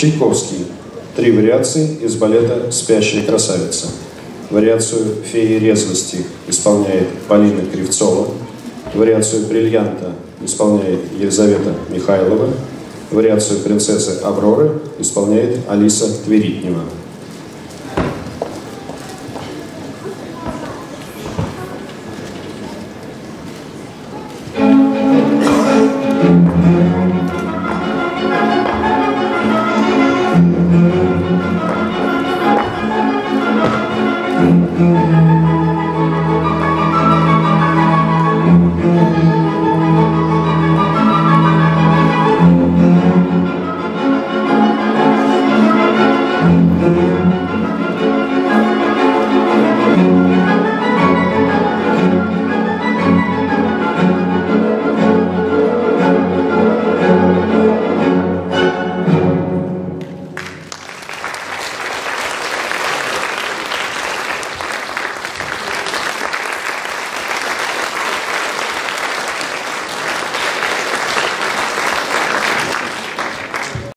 Чайковский. 3 вариации из балета «Спящая красавица». Вариацию «Феи резвости» исполняет Полина Кривцова. Вариацию «Бриллианта» исполняет Елизавета Михайлова. Вариацию «Принцессы Авроры» исполняет Алиса Тверитнева.